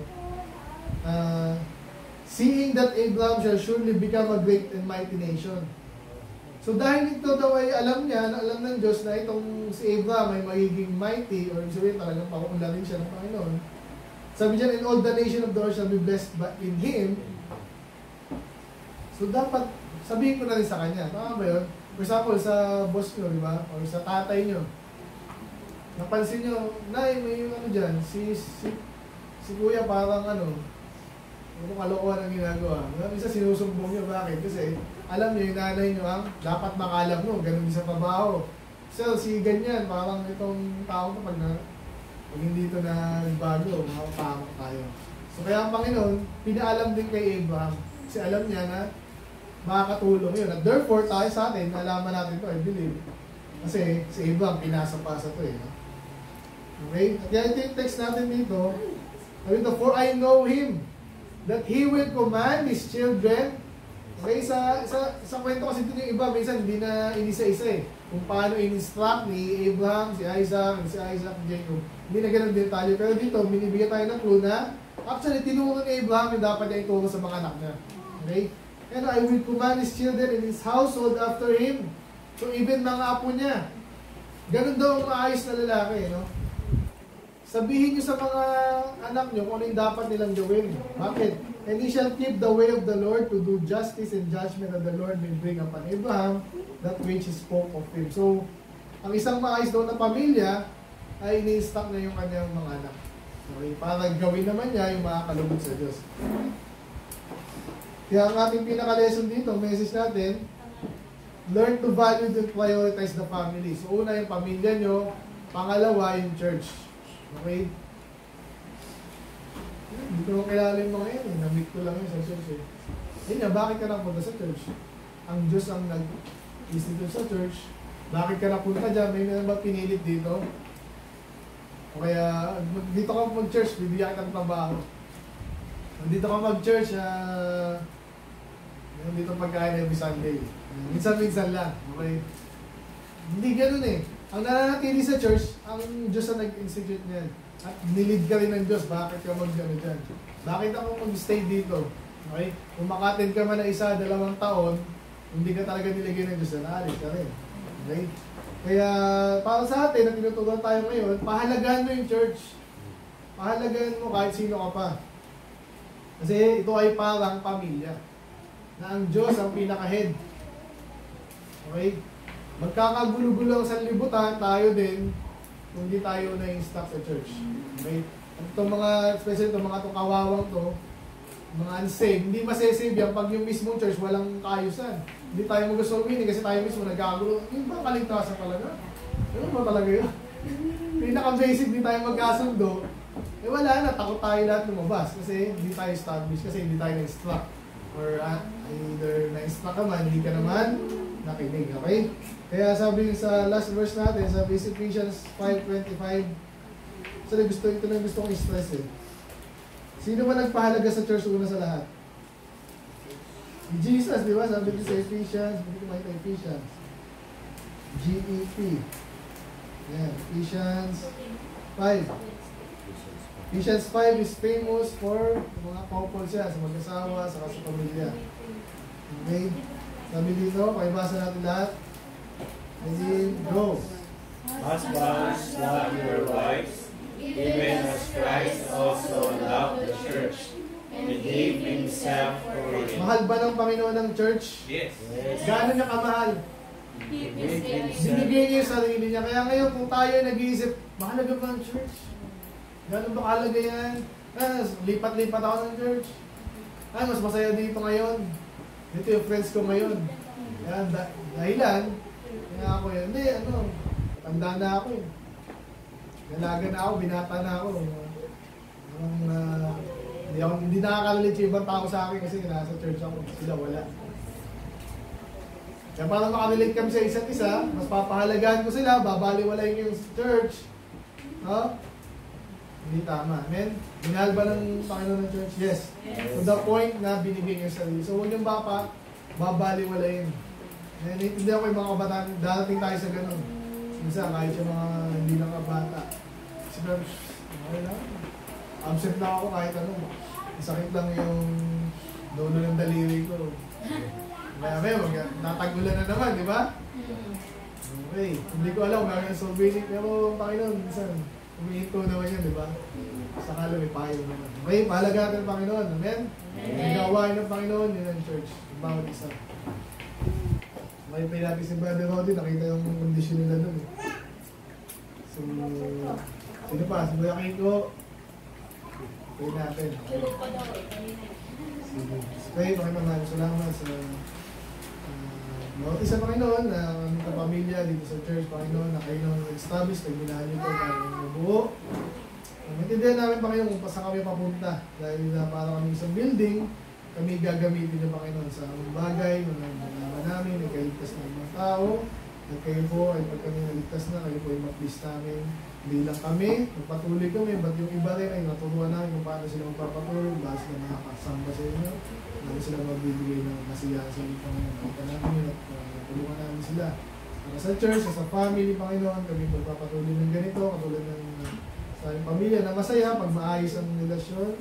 seeing that Abraham shall surely become a great and mighty nation. So dahil ito daw ay alam niya, alam ng Diyos na itong si Abraham ay magiging mighty, or sabihin talagang pakuularin siya ng Panginoon. Sabi dyan, and all the nation of the earth shall be blessed in him. So dapat, sabihin ko na rin sa kanya. Tama ba yun? For example, sa boss nyo, di ba? Or sa tatay nyo. Napansin nyo, Nay, may ano dyan, si kuya parang ano, ano kalokohan ang ginagawa. Isa sinusumbong niyo, bakit? Kasi alam niyo, yung nanay niyo ang dapat makalam mo, ganun din sa pabaho. So, si ganyan, parang itong tao kapag hindi ito na bago, makakapamak tayo. So, kaya ang Panginoon, pinaalam din kay Abraham. Kasi alam niya na makakatulong yun. At therefore, tayo sa atin, nalaman natin ito, I believe. Kasi si Abraham, pinasa-pasa ito eh. Okay? At yan ito yung text natin dito. For I know him, that he will command his children. Okay, sa kwento kasi ito yung iba, minsan hindi na inisa-isa eh. Kung paano in-instruct ni Abraham, si Isaac, Jacob. Hindi na ganun detalye. Pero dito, binibigyan tayo ng clue na, actually, tinuro ni Abraham yung dapat niya ituro sa mga anak niya. Okay? And I will command his children and his household after him. So, even mga apo niya. Ganun daw ang maayos na lalaki, no? Sabihin niyo sa mga anak niyo kung ano yung dapat nilang gawin. Bakit? And he shall keep the way of the Lord to do justice and judgment of the Lord will bring upon Abraham that which he spoke of him. So, ang isang maayos daw na pamilya ay ini-instruct na yung kanyang mga anak. Okay? Para gawin naman niya yung makakalugod sa Diyos. Kaya ang ating pinaka-lesson dito, message natin, learn to value and prioritize the family. So, una yung pamilya niyo, pangalawa yung church. Okay? Hindi ko kilala yung mga yan. Namit ko lang yun sa church eh. Ayun nga, bakit ka napunta sa church? Ang Diyos ang nag-institute sa church. Bakit ka napunta dyan? May na ba pinilit dito? O kaya, dito ka mag-church, bibigyan ka ng trabaho. Dito ka mag-church, dito pagkain every Sunday. Minsan-minsan lang. Okay? Hindi ganun eh. Ang nananatili sa church, ang Diyos ang nag-institute niyan. At nilid ka rin ng Diyos, bakit ka mag-ano dyan? Bakit ako mag-stay dito? Okay? Kung makatin ka man na isa, 2 taon, hindi ka talaga nilagay ng Diyos, naalit ka rin. Okay? Kaya, para sa atin, na tinuturuan tayo ngayon, pahalagaan mo yung church. Pahalagaan mo kahit sino ka pa. Kasi ito ay parang pamilya. Na ang Diyos ang pinaka-head. Okay? Magkakagulo-gulo sa libutan, tayo din, kung di tayo na-instruct sa church. Okay? At itong mga, especially itong mga kawawang to, mga unsaved, hindi masasave yan pag yung mismong church walang kaayusan. Hindi tayo mag-gusto umini kasi tayo mismo nagkagulo. Yung ba kaligtasan talaga? Ano ba talaga yun? Pinaka-basic, hindi tayo magkasundo. Eh wala na, takot tayo lahat lumabas kasi hindi tayo established, kasi hindi tayo na-instruct. Or either na-instruct ka man, hindi ka naman nakinig. Okay? Kaya sabi sa last verse natin, sabi sa Ephesians 5:25, ito na gusto kong i-stress eh. Sino ba nagpahalaga sa church una sa lahat? Jesus, di ba? Sabi ko sa Ephesians, hindi ko makita Ephesians. GEP. Yan, Ephesians 5. Ephesians 5 is famous for mga couple siya, sa mag-asawa, saka sa pamilya. Okay? Sabi dito, pakibasa natin lahat. And go. Husbands, love your wives, even as Christ also loved the church, and gave himself for it. Mahal ba ng Panginoon ng church? Yes. Gano'n niya kamahal? Binigay niya yung sarili niya. Kaya ngayon kung tayo nag-iisip, mahalaga ba ang church? Gano'n ba kahalaga yan? Lipat-lipat ako ng church. Mas masaya dito ngayon. Dito yung friends ko ngayon. Yan, dahilan. Na ako yun. Hindi, tanda na ako eh. Nalaga na ako, binata na ako. Hindi nakakalalit yung ibang tao sa akin kasi nasa church ako. Sila wala. Kaya parang makarelate kami sa isa't isa, mas papahalagaan ko sila, babaliwalayin yung church. Ha? Hindi tama. Amen? Minahal ba ng Panginoon ng Church? Yes. To the point na binigay niya sarili. So, huwag niyong babaliwalayin. And hindi ako yung mga kabataan. Darating tayo sa ganun. Minsan, kahit yung mga hindi lang kabata. Siyempre, okay lang. Absent na ako kahit ano. Sakit lang yung dulo ng daliri ko. May, natagulan na naman, di ba? Okay. Hindi ko alam kung gano'n so basic. Pero, Panginoon, minsan, umihinto naman yan, di ba? Sa kala, may payo naman. Okay, pahalaga natin ang Panginoon. Amen? Ang gawain ng Panginoon, yun ang church. Ang bawat isa. May pinapis ni Brother Roddy, nakita yung kondisyon nila doon. So, sino pa? Sino yung aking ko? Pray natin. Pray, Panginoon, salamat sa isa Panginoon na aming kapamilya dito sa church, Panginoon, na kayo nang establish, kayo binahan nyo ito, Panginoon, nabuo. Maintindihan namin, Panginoon, kung pasan kami papunta. Dahil na para kami sa building, kami gagamitin ng Panginoon sa aming bagay, mananaman namin, nagkaligtas ng mga tao, at kayo po ay pag kami naligtas na, kayo po ay maplis namin. Hindi lang kami, nagpatuloy kami, ba't yung iba rin ay naturuan namin kung paano sila magpapatuloy, ba't sila nakakasamba sa inyo, bago sila magbibigay ng kasiyahan sa inyo, Panginoon. Nakita namin yun at tulungan namin sila. Para sa church, sa family, Panginoon, kami magpapatuloy ng ganito, katulad ng sa aming pamilya na masaya, pag maayos ang relasyon,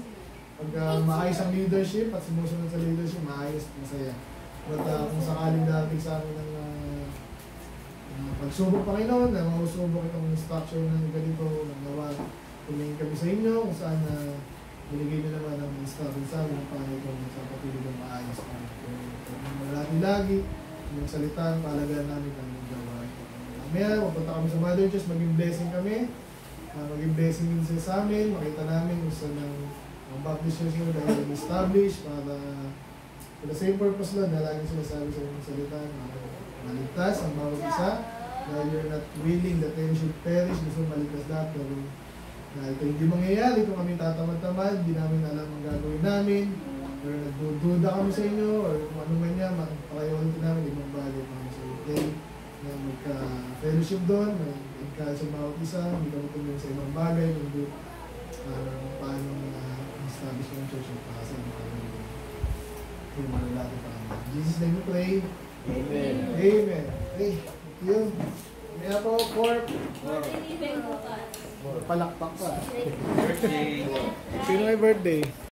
pag maayos ang leadership at sumusunod sa leadership, maayos at masaya. At kung sakaling darating sa amin ng pagsubok, Panginoon, na mausubok itong structure ng ganito, nagawa, tumingin kami sa inyo, kung saan binigay na naman ang instruction sa amin, paano itong sa patuloy ng maayos. Lagi-lagi, yung salitaan, paalagaan namin ang nagawa. Amen. Mapunta kami sa Mother Church, maging blessing kami. Maging blessing din siya sa amin, makita namin kung saan ang ang Baptist Church nyo dahil established para for the same purpose lang na laging sinasabi sa inyong salita maligtas ang bawat isa dahil you're not willing that they should perish gusto maligtas lahat pero dahil ito hindi mangyayari kung kami tatamad-tamad hindi namin alam ang gagawin namin or nagdududa kami sa inyo or kung ano man yan makayawalan din namin ibang bagay namin sa UK na magka-fellowship doon mag-encourage ang bawat isa hindi kami tumingin sa ibang bagay hindi paano sabi sa church ng pasa ng Panginoon. Kung malalaki pa ang Panginoon. Jesus name we pray. Amen. Amen. Hey, thank you. May ako, Corp. Palakpak pa. Birthday. Sino ay birthday?